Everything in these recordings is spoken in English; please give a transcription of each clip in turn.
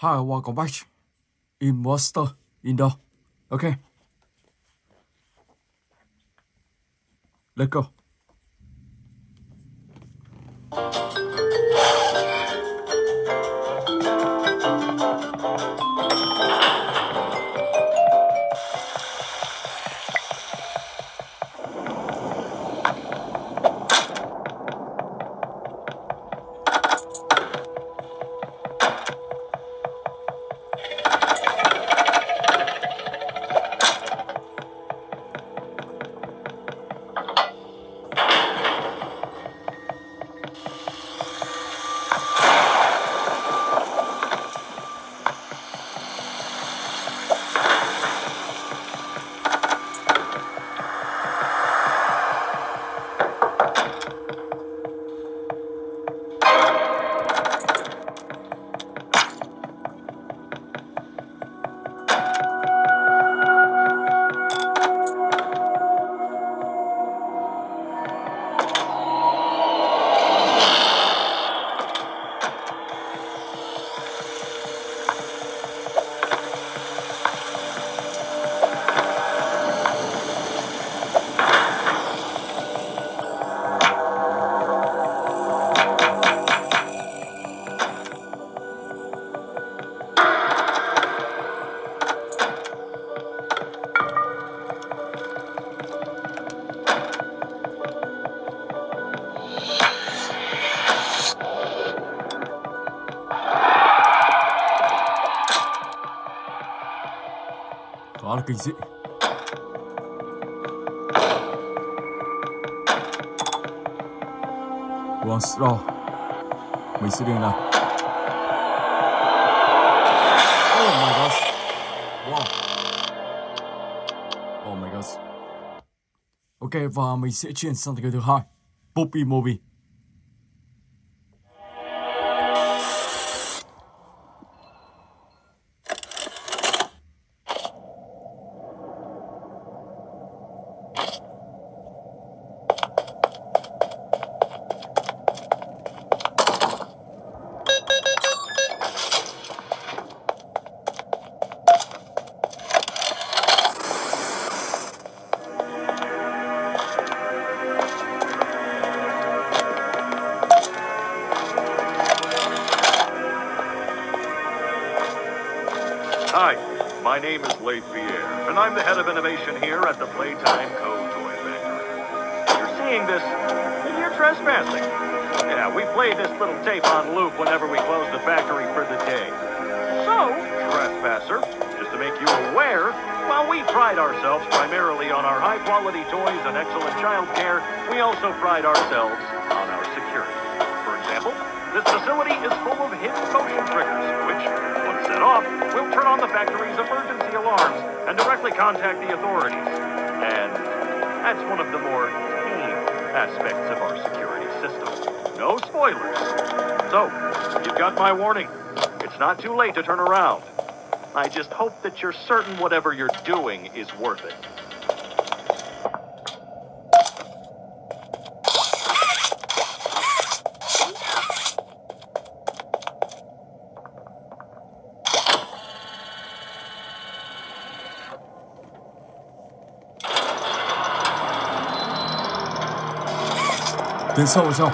Hi, welcome back. Imposter in Doors. Okay. Let's go. Đó là kinh dị. One straw. Mình sẽ đi nào. Oh my gosh. Wow. Oh my gosh. Ok, và mình sẽ chuyển sang cái thứ hai, Poppy Mobile. Hi, my name is Leith Pierre, and I'm the head of innovation here at the Playtime Co toy factory. If you're seeing this, then you're trespassing. Yeah, we play this little tape on loop whenever we close the factory for the day. So, trespasser, just to make you aware, while we pride ourselves primarily on our high-quality toys and excellent childcare, we also pride ourselves on our security. For example, this facility is full of hidden motion triggers, which, set off, we'll turn on the factory's emergency alarms and directly contact the authorities. And that's one of the more key aspects of our security system. No spoilers. So, you've got my warning. It's not too late to turn around. I just hope that you're certain whatever you're doing is worth it. Đến sau rồi sao?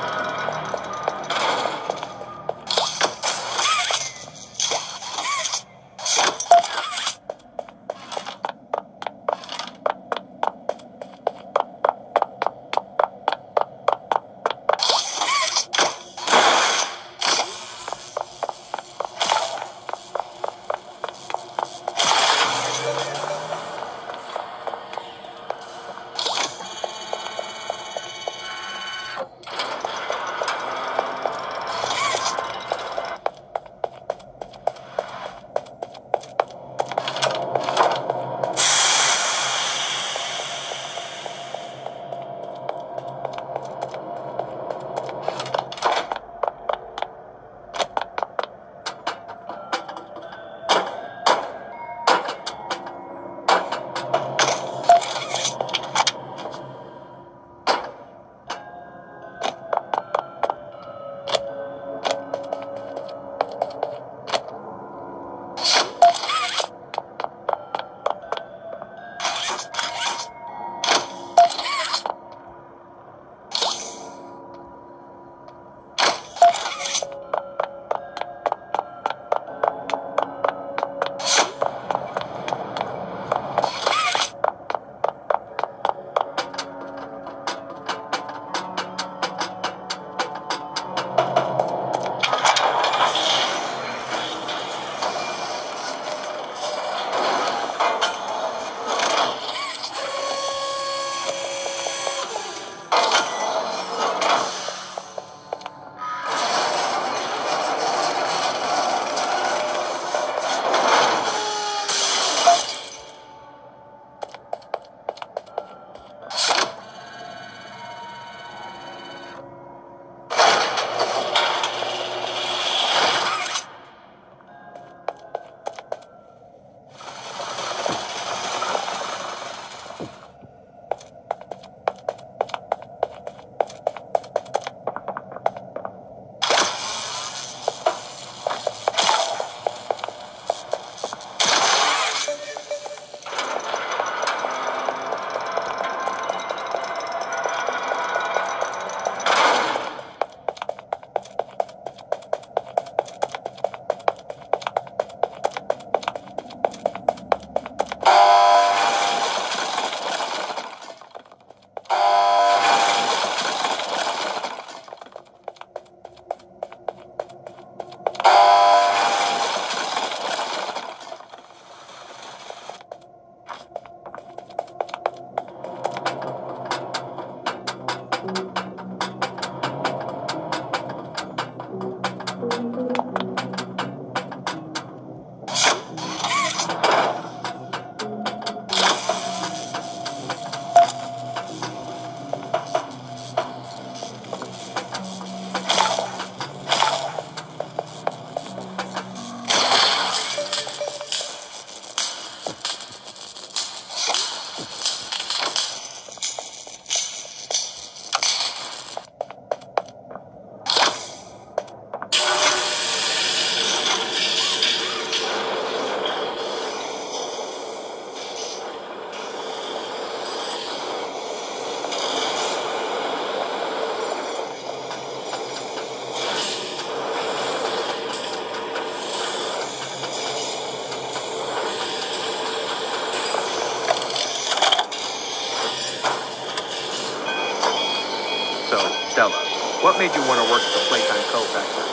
What made you want to work at the Playtime Co factory?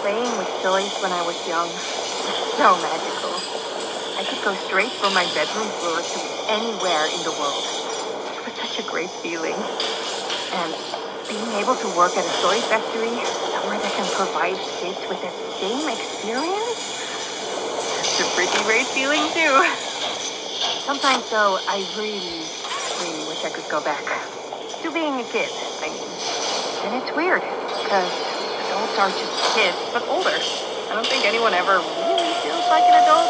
Playing with toys when I was young was so magical. I could go straight from my bedroom floor to anywhere in the world. It was such a great feeling. And being able to work at a toy factory, somewhere that can provide kids with that same experience? It's a pretty great feeling too. Sometimes though, I really wish I could go back. To being a kid, I mean. And it's weird, because adults are just kids, but older. I don't think anyone ever really feels like an adult.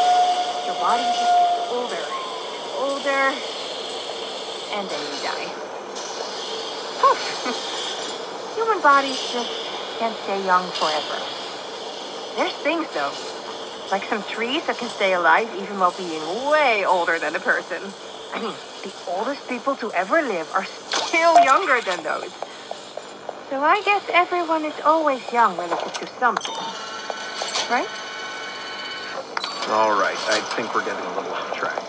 Your body just gets older and older, and then you die. Human bodies just can't stay young forever. There's things, though. Like some trees that can stay alive even while being way older than a person. I mean, the oldest people to ever live are still younger than those. So I guess everyone is always young relative to something, right? All right, I think we're getting a little off track.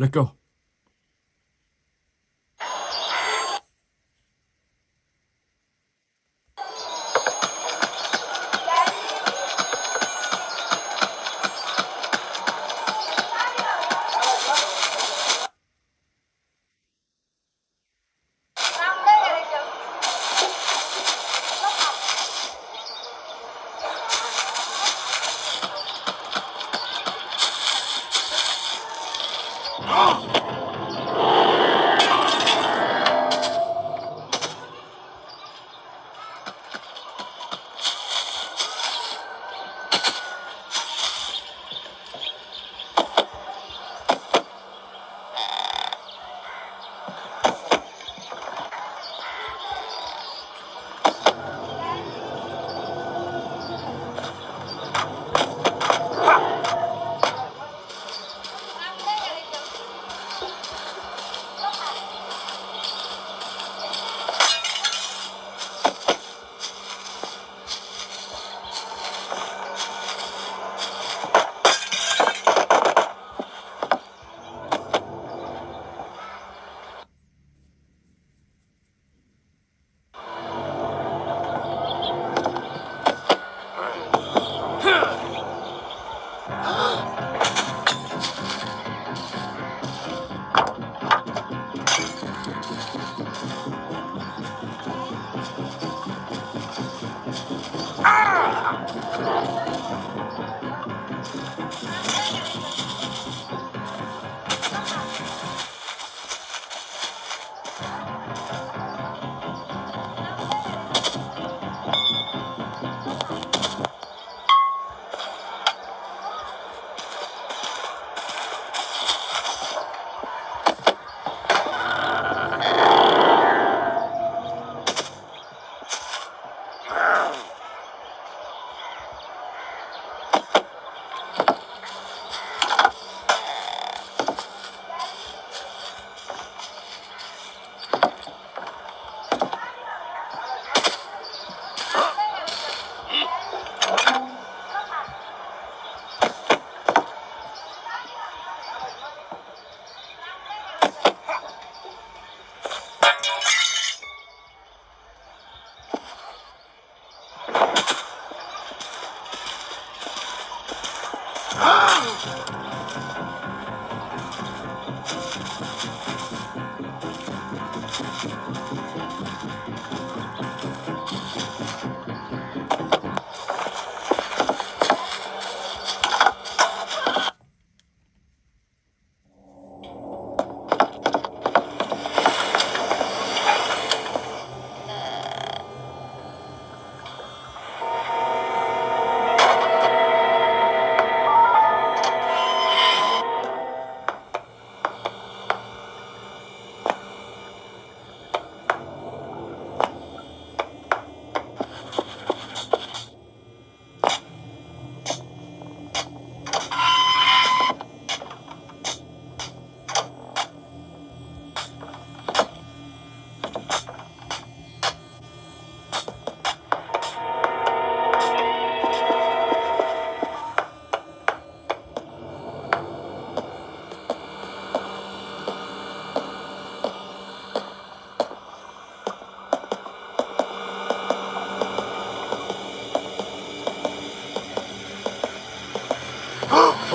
Let go. Oh!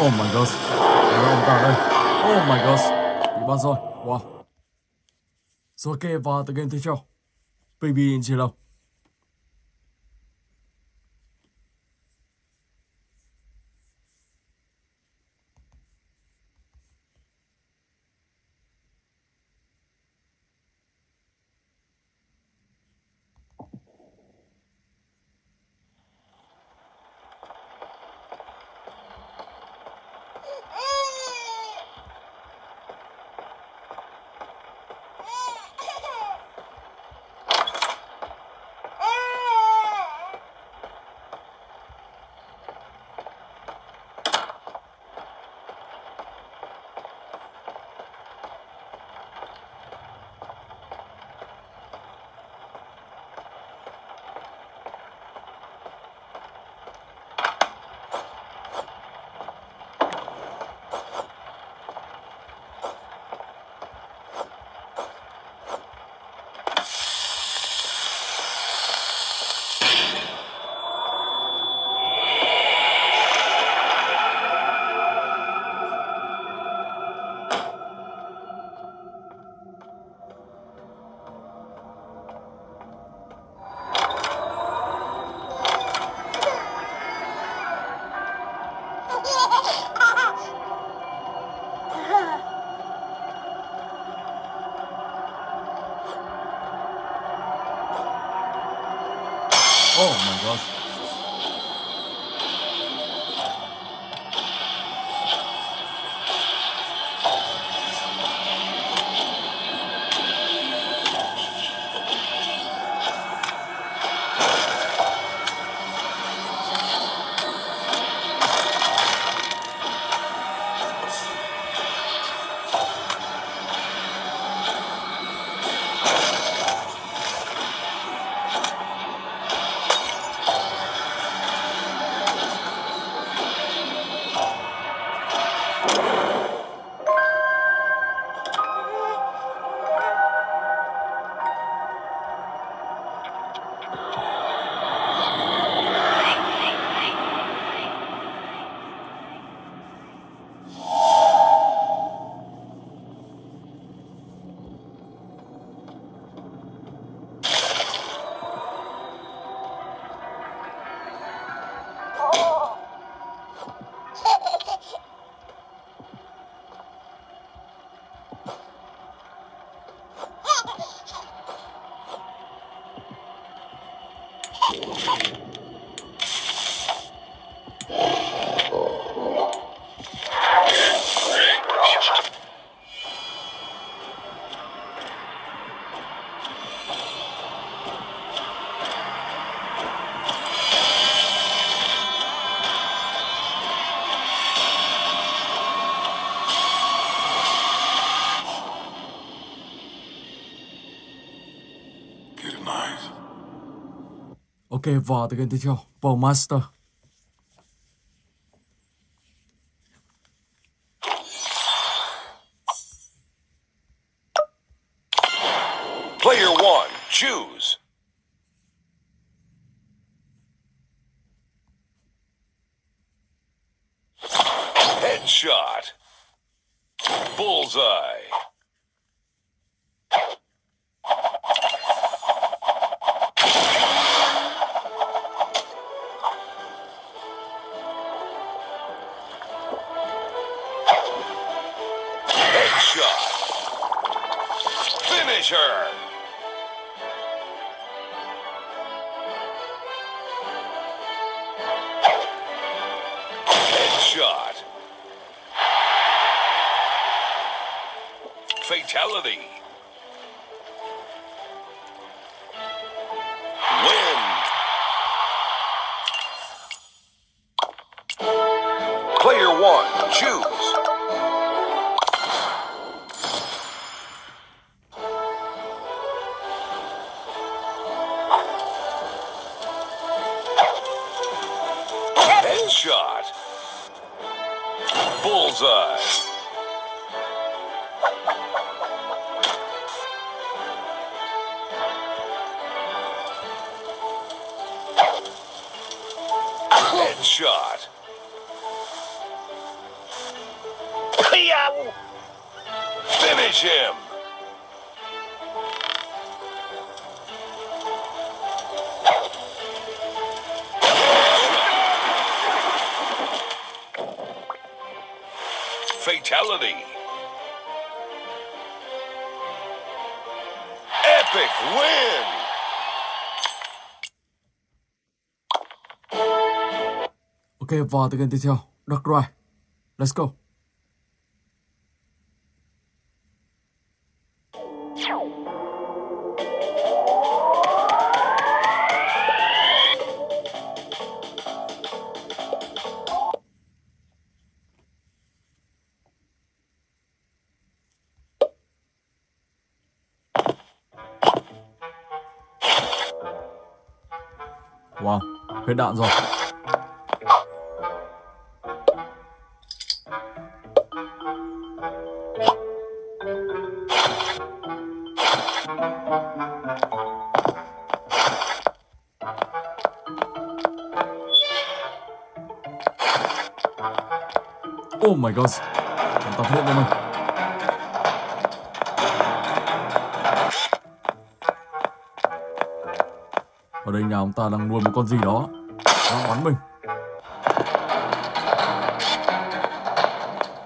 Oh mein Gott. Oh mein Gott. Bị bắn rồi. Wow. Rồi kê vào từ game tiếp theo. Baby in Jello. Okay, vào từ game tiếp theo, Ball Master. Player one, choose. Headshot. Bullseye. Sure. Headshot. Fatality. Win. Player one, choose. Shot. Bullseye. Headshot. Meow! Finish him! Fatality! Epic win! Okay, vào tựa game tiếp theo, Dark Riddle. Let's go. Wow, hết đạn rồi. Oh my god, chúng ta hết rồi. Ở đây nhà ông ta đang nuôi một con gì đó, đang bắn mình.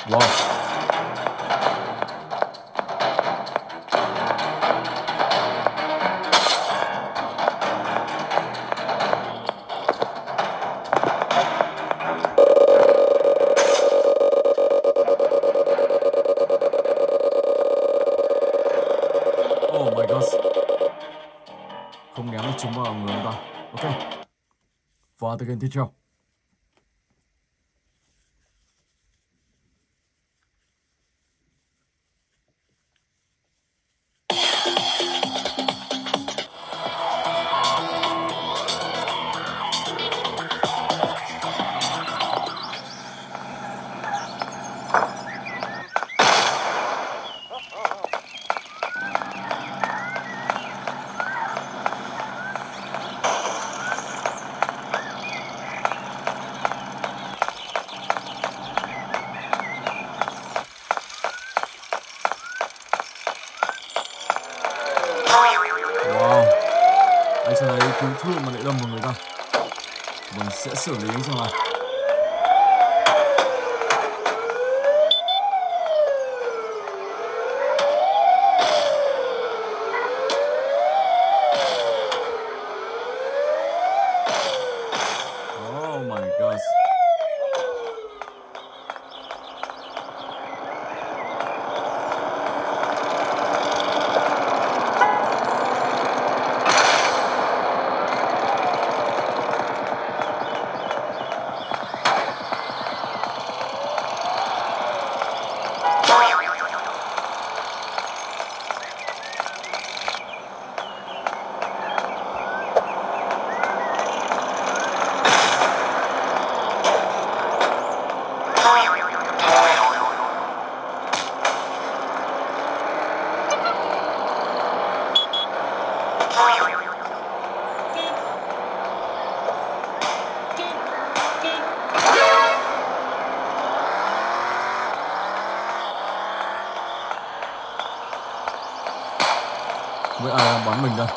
Wow. Không ngán chúng vào người ta. Ok, vào tựa game tiếp theo. Cứu thương mà lại đâm vào người ta. Mình sẽ xử lý như thế nào. Oh my god. Với ai đang bắn mình đây?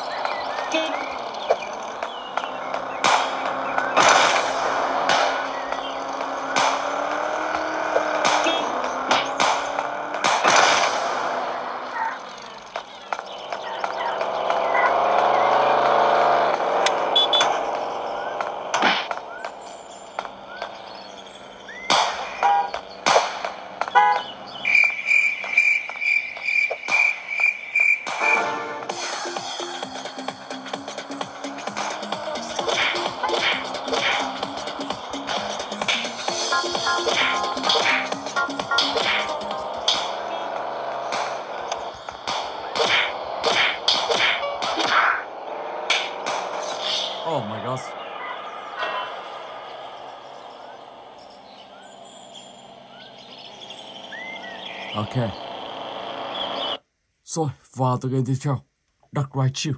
Oh my god. Ok. Rồi, vào tựa game tiếp theo, Dark Riddle.